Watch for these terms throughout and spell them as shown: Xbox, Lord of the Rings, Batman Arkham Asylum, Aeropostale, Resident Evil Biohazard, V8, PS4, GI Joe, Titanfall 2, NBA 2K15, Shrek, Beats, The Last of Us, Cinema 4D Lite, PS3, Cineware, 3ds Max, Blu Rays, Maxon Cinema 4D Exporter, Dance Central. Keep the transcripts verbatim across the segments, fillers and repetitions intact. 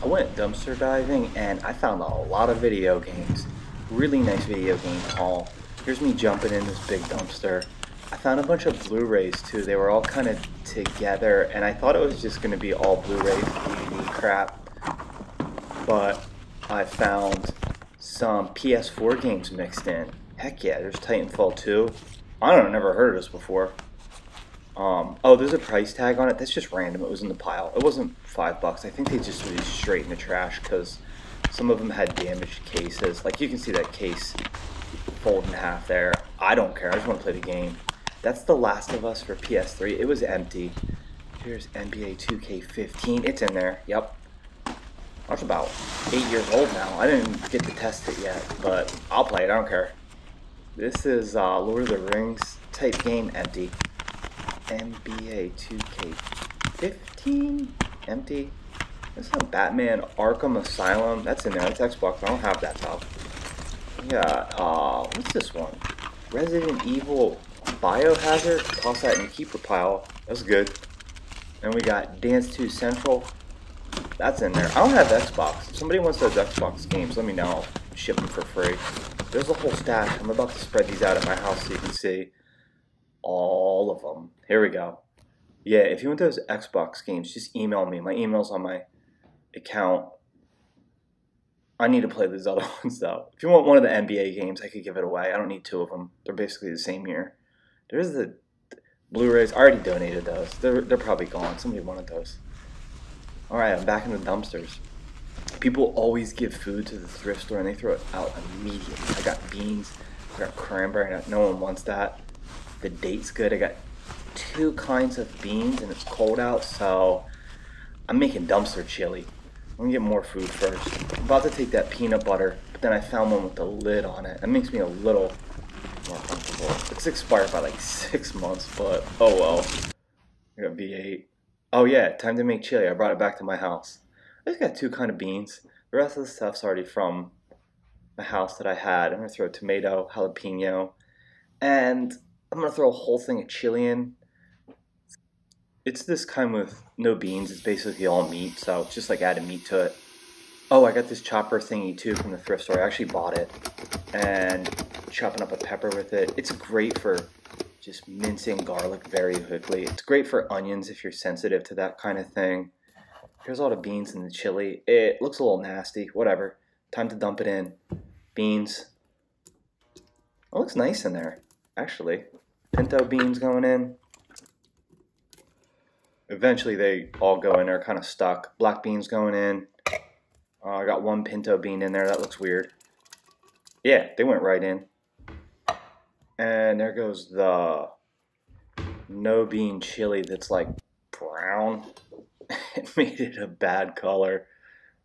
I went dumpster diving and I found a lot of video games. Really nice video game haul. Here's me jumping in this big dumpster. I found a bunch of Blu Rays too. They were all kind of together and I thought it was just going to be all Blu Rays D V D crap. But I found some P S four games mixed in. Heck yeah, there's Titanfall two. I don't know, never heard of this before. Um, oh, there's a price tag on it. That's just random. It was in the pile. It wasn't five bucks. I think they just threw these straight in the trash because some of them had damaged cases. Like, you can see that case fold in half there. I don't care. I just want to play the game. That's The Last of Us for P S three. It was empty. Here's N B A two K fifteen. It's in there. Yep. I was about eight years old now. I didn't get to test it yet, but I'll play it. I don't care. This is uh, Lord of the Rings type game. Empty. N B A two K fifteen. Empty. That's not Batman Arkham Asylum. That's in there. That's Xbox. I don't have that top. Yeah. Uh, what's this one? Resident Evil Biohazard. Toss that in the keeper pile. That's good. And we got Dance two Central. That's in there. I don't have Xbox. If somebody wants those Xbox games, let me know. I'll ship them for free. There's a whole stack. I'm about to spread these out at my house so you can see all of them. Here we go. Yeah, if you want those Xbox games, just email me. My email's on my account. I need to play these other ones, though. If you want one of the N B A games, I could give it away. I don't need two of them. They're basically the same year. There's the Blu-rays. I already donated those. They're, they're probably gone. Somebody wanted those. All right, I'm back in the dumpsters. People always give food to the thrift store, and they throw it out immediately. I got beans. I got cranberry. And no one wants that. The date's good. I got two kinds of beans, and it's cold out, so I'm making dumpster chili. Let me get more food first. I'm about to take that peanut butter, but then I found one with the lid on it. That makes me a little more comfortable. It's expired by like six months, but oh well. I got V eight. Oh yeah, time to make chili. I brought it back to my house. I just got two kind of beans. The rest of the stuff's already from the house that I had. I'm gonna throw a tomato, jalapeno, and I'm gonna throw a whole thing of chili in. It's this kind with no beans. It's basically all meat, so it's just like adding meat to it. Oh, I got this chopper thingy too from the thrift store. I actually bought it, and chopping up a pepper with it. It's great for just mincing garlic very quickly. It's great for onions if you're sensitive to that kind of thing. Here's all the beans and the chili. It looks a little nasty, whatever. Time to dump it in. Beans. It looks nice in there, actually. Pinto beans going in. Eventually they all go in there, kind of stuck. Black beans going in. Uh, I got one pinto bean in there. That looks weird. Yeah, they went right in. And there goes the no bean chili that's like brown. It made it a bad color.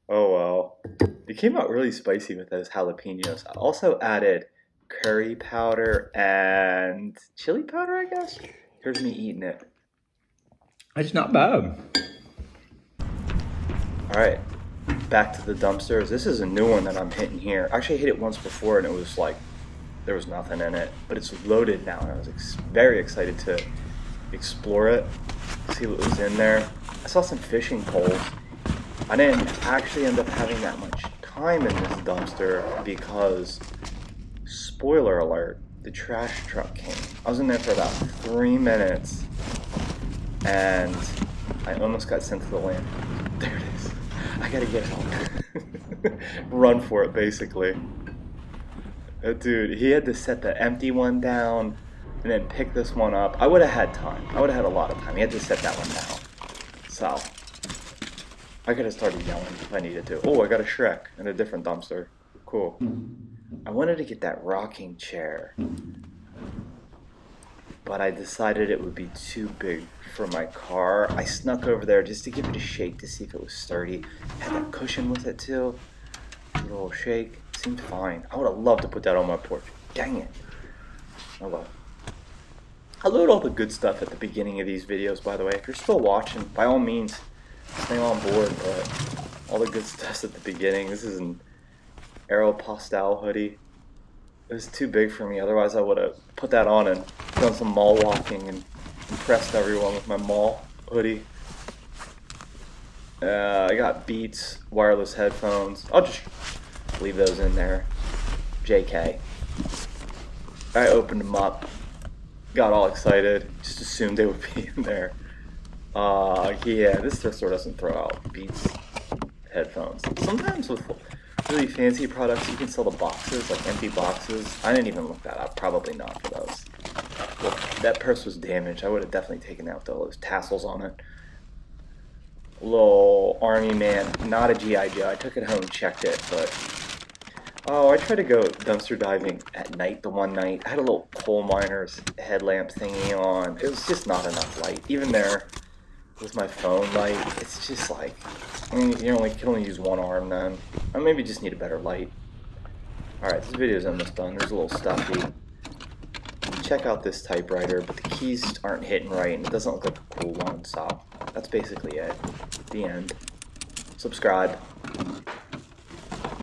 Oh well. It came out really spicy with those jalapenos. I also added curry powder and chili powder, I guess? Here's me eating it. It's not bad. Alright, back to the dumpsters. This is a new one that I'm hitting here. Actually, I hit it once before and it was like, there was nothing in it. But it's loaded now and I was ex very excited to explore it, see what was in there. I saw some fishing poles. I didn't actually end up having that much time in this dumpster because, spoiler alert, the trash truck came. I was in there for about three minutes and I almost got sent to the land. There it is. I gotta get it. Run for it, basically. That dude, he had to set the empty one down and then pick this one up. I would have had time. I would have had a lot of time. He had to set that one down. So, I could have started yelling if I needed to. Oh, I got a Shrek in a different dumpster. Cool. I wanted to get that rocking chair, but I decided it would be too big for my car. I snuck over there just to give it a shake to see if it was sturdy. It had that cushion with it too. A little shake. Seemed fine. I would have loved to put that on my porch. Dang it. Oh well. I load all the good stuff at the beginning of these videos, by the way. If you're still watching, by all means, stay on board, but all the good stuff's at the beginning. This is an Aeropostale hoodie. It was too big for me, otherwise I would have put that on and done some mall walking and impressed everyone with my mall hoodie. Uh, I got Beats wireless headphones. I'll just leave those in there. J K. I opened them up, got all excited, just assumed they would be in there. Uh, yeah, this thrift store doesn't throw out Beats headphones. Sometimes with really fancy products, you can sell the boxes, like empty boxes. I didn't even look that up. Probably not for those. Well, that purse was damaged. I would have definitely taken that with all those tassels on it. Little army man, not a G I Joe. I took it home and checked it, but... Oh, I tried to go dumpster diving at night the one night. I had a little coal miner's headlamp thingy on. It was just not enough light. Even there, with my phone light, it's just like, I mean, you only can only use one arm then. I maybe just need a better light. Alright, this video is almost done. There's a little stuffy. Check out this typewriter, but the keys aren't hitting right, and it doesn't look like a cool one, so that's basically it. The end. Subscribe.